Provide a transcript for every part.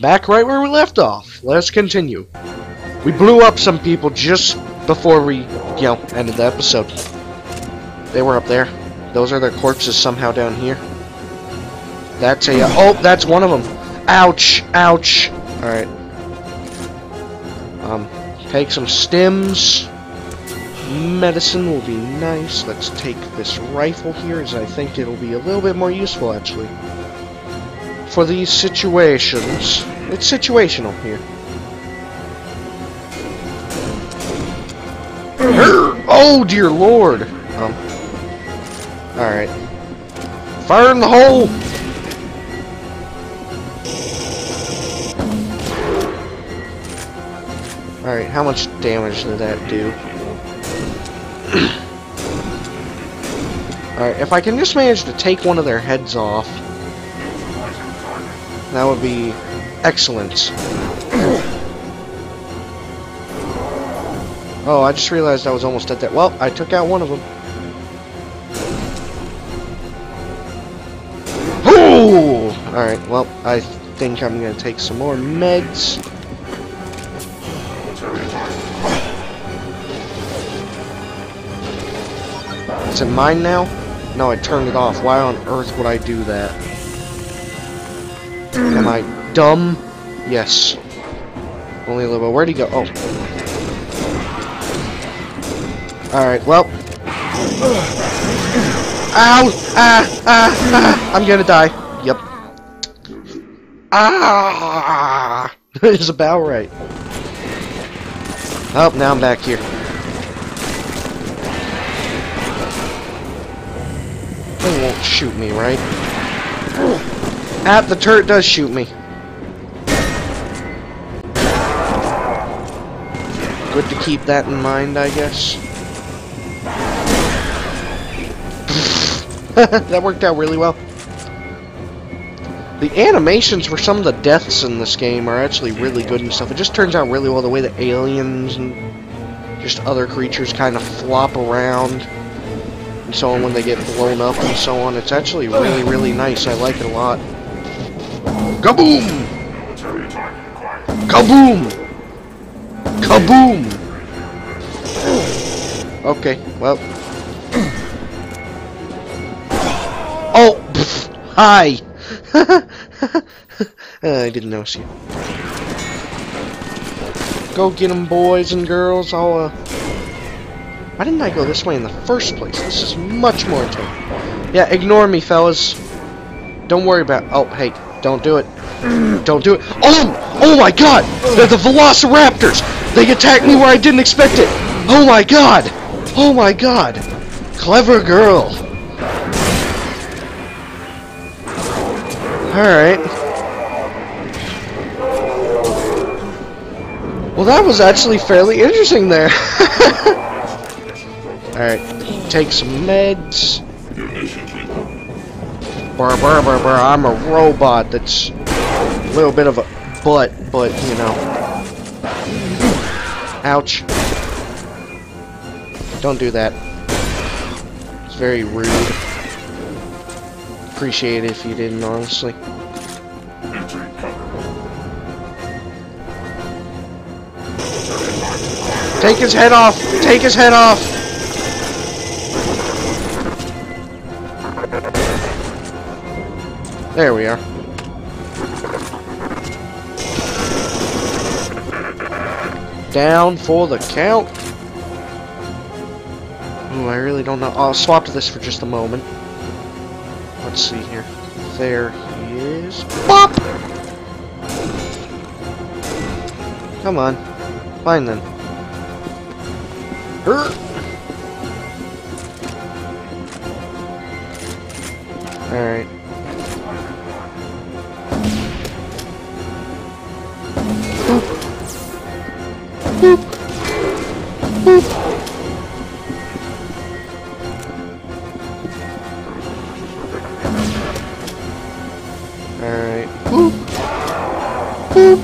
back right where we left off. Let's continue. We blew up some people just before we, ended the episode. They were up there. Those are their corpses somehow down here. That's a... oh, that's one of them. Ouch. Ouch. Alright. Take some stims. Medicine will be nice. Let's take this rifle here, as I think it'll be a little bit more useful, actually. For these situations. It's situational here. Oh, dear lord! Alright. Fire in the hole! Alright, how much damage did that do? Alright, if I can just manage to take one of their heads off, that would be excellent. Oh, I just realized I was almost at that. Well, I took out one of them. Ooh! Alright, well, I think I'm going to take some more meds. It's in mine now? No, I turned it off. Why on earth would I do that? Am I dumb? Yes. Only a little bit. Where'd he go? Oh. Alright, well. Ow! I'm gonna die. Yep. Ah! That is about right. Oh, now I'm back here. They won't shoot me, right? The turret does shoot me. Good to keep that in mind, I guess. That worked out really well. The animations for some of the deaths in this game are actually really good and stuff. It just turns out really well the way the aliens and just other creatures kind of flop around. And so on when they get blown up and so on. It's actually really, really nice. I like it a lot. Kaboom! Kaboom! Kaboom! Okay, well. Oh! Pff, hi! I didn't notice you. Go get 'em, boys and girls. I'll, why didn't I go this way in the first place? This is much more intense. Yeah, ignore me, fellas. Don't worry about... Oh, hey, don't do it. Don't do it. Oh! Oh my god! They're the Velociraptors! They attacked me where I didn't expect it! Oh my god! Oh my god! Clever girl. Alright. Well, that was actually fairly interesting there. Alright, take some meds. I'm a robot that's a little bit of a butt, but, you know. Ouch. Don't do that. It's very rude. Appreciate it if you didn't, honestly. Take his head off! Take his head off! There we are. Down for the count. Ooh, I really don't know. I'll swap to this for just a moment. Let's see here. There he is. Bop! Come on. Fine then. Alright. Boop. Boop. Alright. Boop. Boop.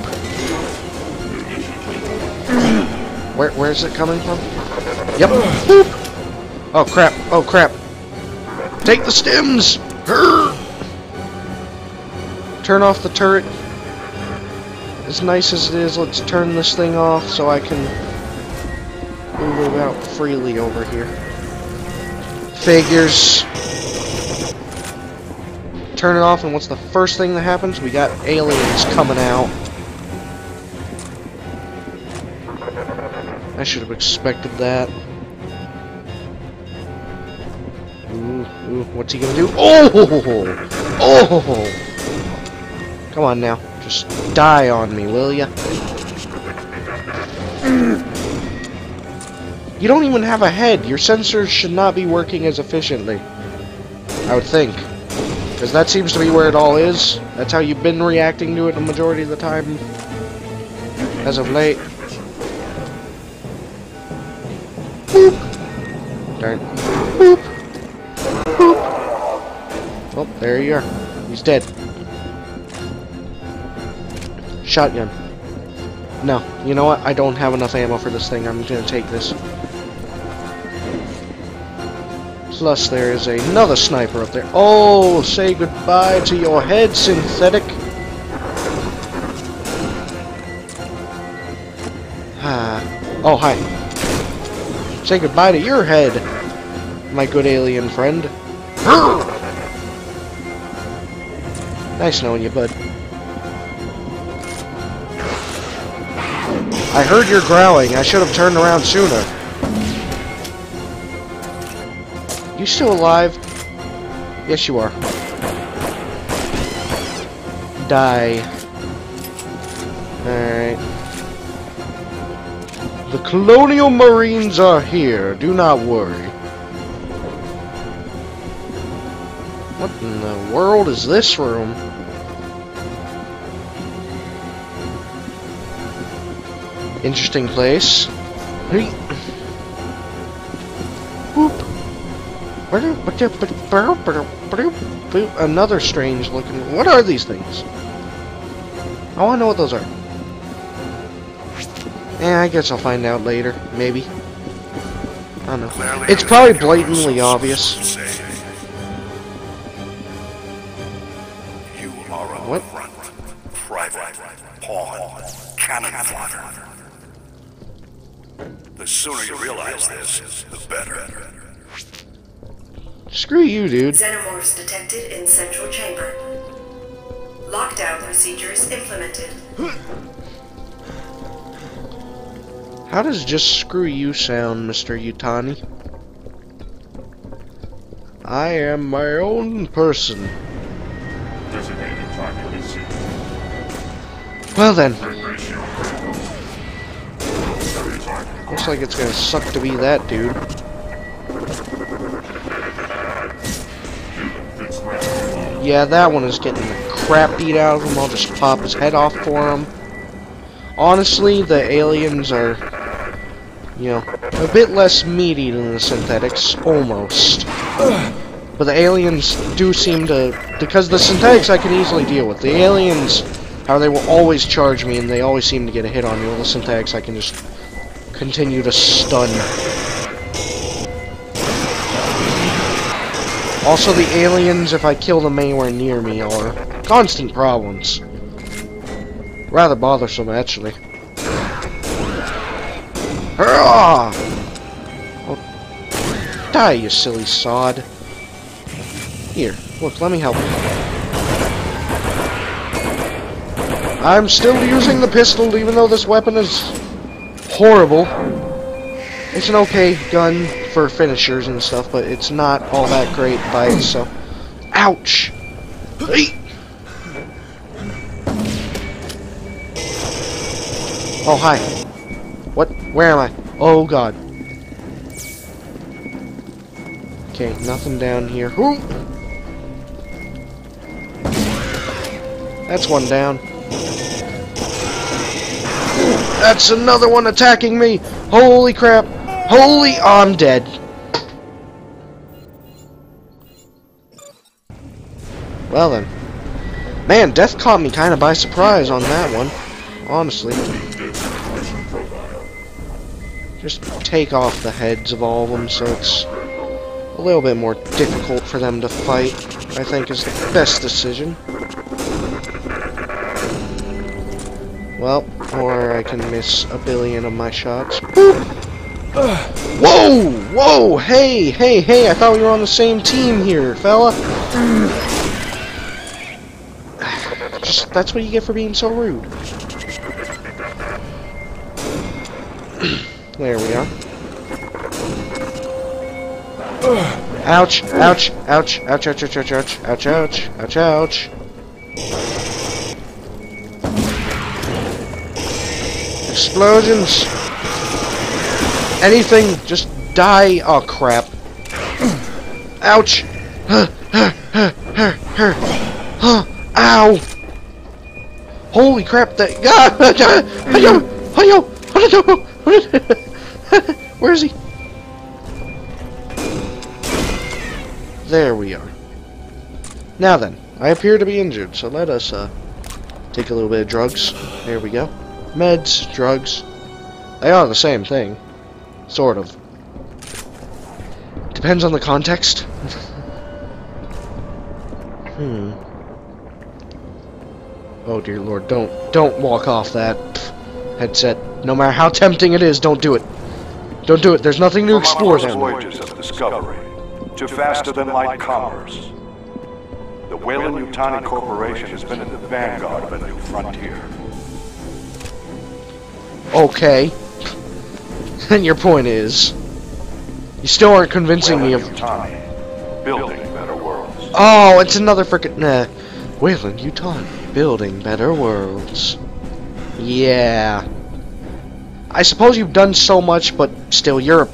Where's it coming from? Yep. Boop. Oh crap. Oh crap. Take the stims! Turn off the turret. as nice as it is, let's turn this thing off so I can move about freely over here. Figures. Turn it off, and what's the first thing that happens? We got aliens coming out. I should have expected that. Ooh, ooh, what's he gonna do? Oh! Oh! Come on now. Just die on me, will ya? You don't even have a head. Your sensors should not be working as efficiently, I would think. Because that seems to be where it all is. That's how you've been reacting to it the majority of the time as of late. Boop. Darn. Boop. Boop. Oh, there you are. He's dead. Shotgun. No. You know what? I don't have enough ammo for this thing. I'm gonna take this. Plus, there is another sniper up there. Oh, say goodbye to your head, synthetic. Oh, hi. Say goodbye to your head, my good alien friend. Nice knowing you, bud. I heard your growling. I should have turned around sooner. You still alive? Yes, you are. Die. Alright. The Colonial Marines are here. Do not worry. What in the world is this room? Interesting place. Another strange looking... What are these things? I want to know what those are. I guess I'll find out later. Maybe. I don't know. It's probably blatantly obvious. What? The sooner you realize this, the better. Screw you, dude. Xenomorphs detected in central chamber. Lockdown procedures implemented. How does just screw you sound, Mr. Yutani? I am my own person. Designated population. Well then. Looks like it's gonna suck to be that dude. Yeah, that one is getting the crap beat out of him. I'll just pop his head off for him. Honestly, the aliens are, you know, a bit less meaty than the synthetics, almost. But the aliens do seem to... Because the synthetics I can easily deal with. The aliens, how they will always charge me and they always seem to get a hit on me. Well, the synthetics I can just continue to stun. Also, the aliens, if I kill them anywhere near me, are constant problems. Rather bothersome, actually. Hurrah! Oh, die, you silly sod. Here, look, let me help you. I'm still using the pistol, even though this weapon is horrible. It's an okay gun for finishers and stuff, but it's not all that great by itself. Ouch! Oh, hi. What? Where am I? Oh, God. Okay, nothing down here. Who? That's one down. That's another one attacking me! Holy crap! Holy, I'm dead. Well then. Man, death caught me kind of by surprise on that one. Honestly. Just take off the heads of all of them so it's a little bit more difficult for them to fight, I think is the best decision. Well, or I can miss a billion of my shots. Whoa! Whoa! Hey! Hey! Hey! I thought we were on the same team here, fella! Just, that's what you get for being so rude. There we are. Ouch! Ouch! Ouch! Ouch! Ouch! Ouch! Ouch! Ouch! Ouch! Ouch! Ouch! Ouch! Explosions! Anything, just die! Oh crap! Ouch! Ow! Holy crap! That God! Where is he? There we are. Now then, I appear to be injured, so let us take a little bit of drugs. There we go. Meds, drugs. They are the same thing. Sort of. Depends on the context. Oh dear lord, don't walk off that headset. No matter how tempting it is, don't do it. Don't do it. There's nothing to explore there. Voyages of discovery to faster-than-light commerce. The Weyland-Yutani Corporation has been in the vanguard of a new frontier. Okay. And your point is, you still aren't convincing me of building better worlds. Oh, it's another frickin' Weyland-Yutani building better worlds. Yeah. I suppose you've done so much, but still, you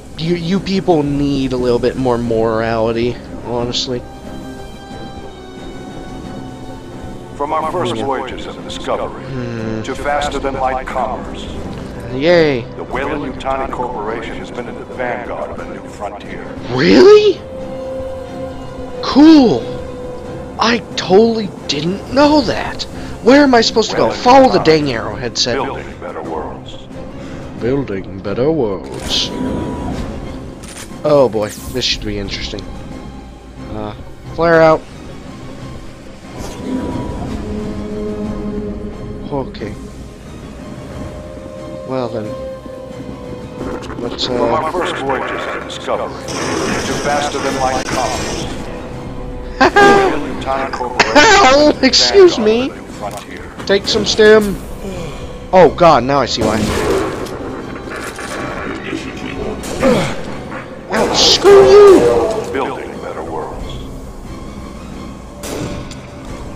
people need a little bit more morality, honestly. From our first voyages of discovery to faster-than-light commerce, yay! The Weyland-Yutani Corporation has been in the vanguard of a new frontier. Really? Cool. I totally didn't know that. Where am I supposed to go? Follow the dang arrowhead set. Building better worlds. Building better worlds. Oh boy, this should be interesting. Flare out. Okay. Well then. Let's our first voyages of discovery to faster-than-light commerce. Excuse me. Take some stim. Oh god, now I see why. Screw you! Building better worlds.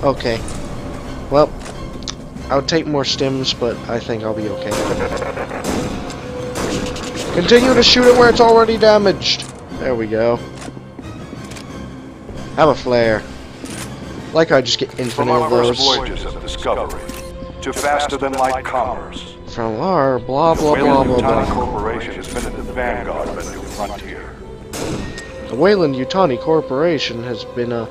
Okay. Well, I'll take more stims, but I think I'll be okay. Continue to shoot it where it's already damaged. There we go. Have a flare. Like I just get infinite of those. From our voyages of discovery to faster-than-light commerce. From our blah blah blah blah blah. The Weyland-Yutani Corporation has been in the vanguard of a new frontier. The Weyland-Yutani Corporation has been a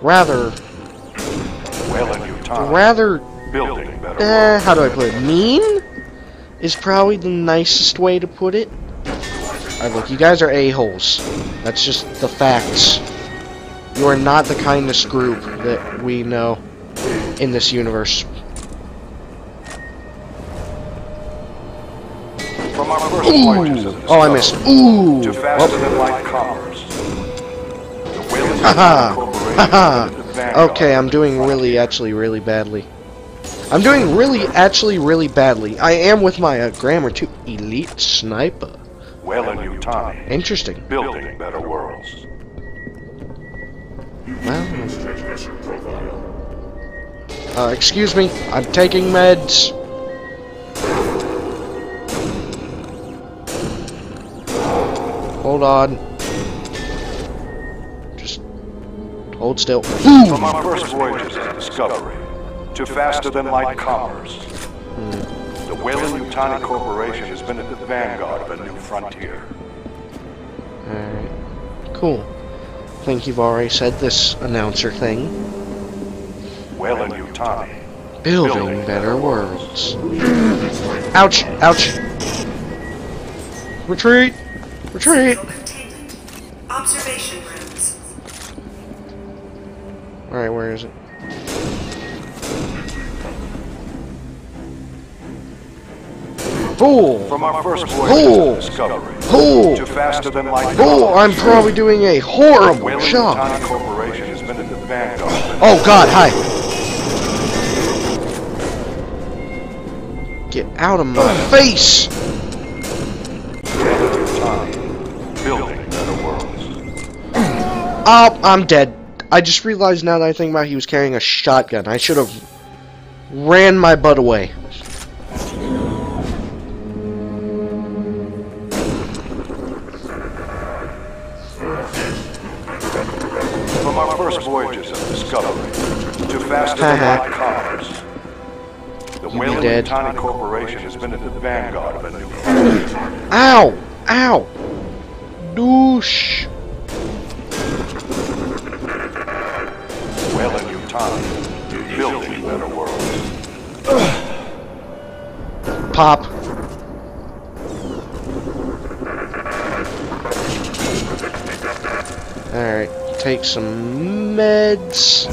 rather building better. How do I put it? Mean is probably the nicest way to put it. Alright, look, you guys are a-holes. That's just the facts. You are not the kindest group that we know in this universe. From our first voyages of discovery, I missed. Ooh! To faster-than-light commerce. The Weyland-Yutani Corporation has been in the vanguard. Okay, I'm doing really, actually, really badly. I'm doing really, actually, really badly. I am with my grammar too. Elite sniper. Weyland-Yutani. Interesting. Building better worlds. Well. Excuse me. I'm taking meds. Hold on. Just hold still. From our first voyages of discovery to faster-than-light commerce, the Weyland-Yutani Corporation has been at the vanguard of a new frontier. Alright. Cool. I think you've already said this announcer thing. Weyland-Yutani. Building better worlds. Ouch! Ouch! Retreat! Retreat! Observation rooms. Alright, where is it? Bull. From our first voyage discovery. Bull. To faster than light. Bull. I'm probably doing a horrible job. Corporation has been in the vanguard. Oh God! Hi. Get out of my face. Building better worlds. Oh, I'm dead. I just realized now that I think about it, he was carrying a shotgun. I should have ran my butt away. From our first voyages of discovery to faster than light cars, the Weyland-Yutani Corporation has been in the vanguard of a new. Ow! Ow! Douche! Weyland-Yutani, building better worlds. Pop. Alright, take some meds.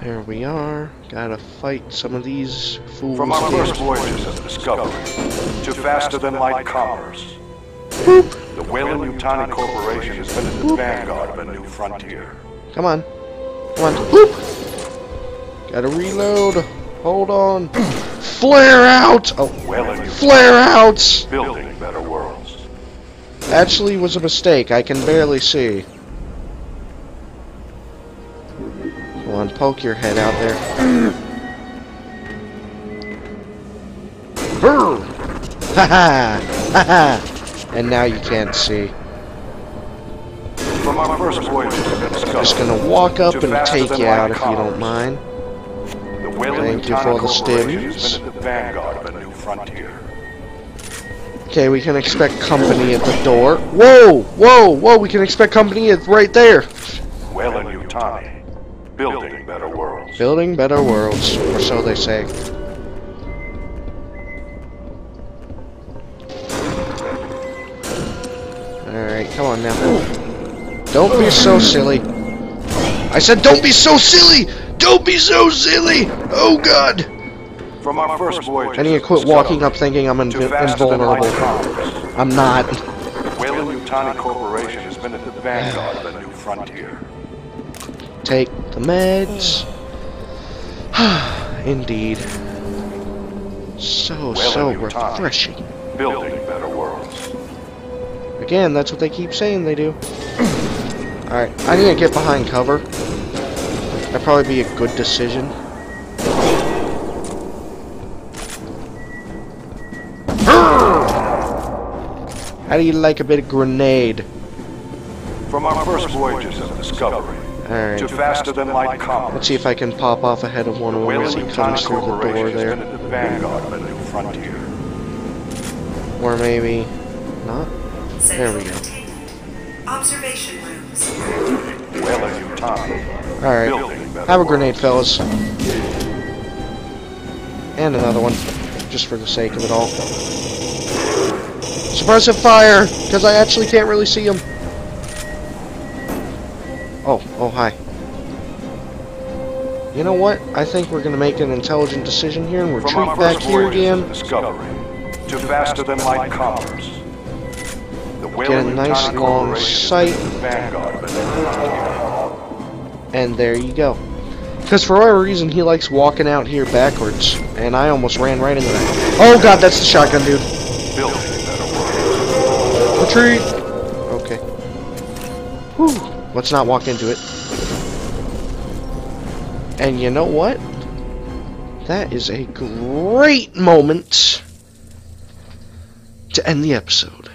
There we are. Gotta fight some of these fools. From our first voyages of discovery to faster than light commerce. Boop. The Weyland-Yutani Corporation has been in the vanguard of a new frontier. Come on. Come on. Boop. Gotta reload. Hold on. Flare out! Oh. Flare outs! Building better worlds. Actually was a mistake. I can barely see. Come on, poke your head out there. Brr! Ha ha! Ha ha! And now you can't see. From our first voyage, I'm just gonna walk up and take you out if you don't mind. Thank you for the stims. Okay, we can expect company at the door. Whoa! Whoa! Whoa! We can expect company right there! Weyland-Yutani, building better worlds. Building better worlds, or so they say. Alright, come on now. Don't be so silly. I said don't be so silly! Don't be so silly! Oh God! From our first voyage, I need to quit walking up thinking I'm invulnerable. I'm not. Weyland-Yutani Corporation has been at the vanguard of a new frontier. Take the meds. Indeed. So refreshing. Building better worlds. Again, that's what they keep saying they do. Alright, I need to get behind cover. That'd probably be a good decision. How do you like a bit of grenade? From our first voyages of discovery. Alright. To faster than light commerce. Let's see if I can pop off ahead of one of them as he comes through the door there. Or maybe not. There we go. Observation rooms. Alright. Have a grenade, fellas. And another one. Just for the sake of it all. Suppressive fire! Because I actually can't really see him. Oh, hi. You know what? I think we're going to make an intelligent decision here and we're retreat back here again. To faster than light commerce. Get a nice long sight, and there you go. Because for whatever reason, he likes walking out here backwards, and I almost ran right into that. Oh God, that's the shotgun dude. Retreat! Okay. Whew. Let's not walk into it. And you know what? That is a great moment to end the episode.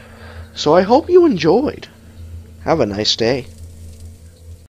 So I hope you enjoyed. Have a nice day.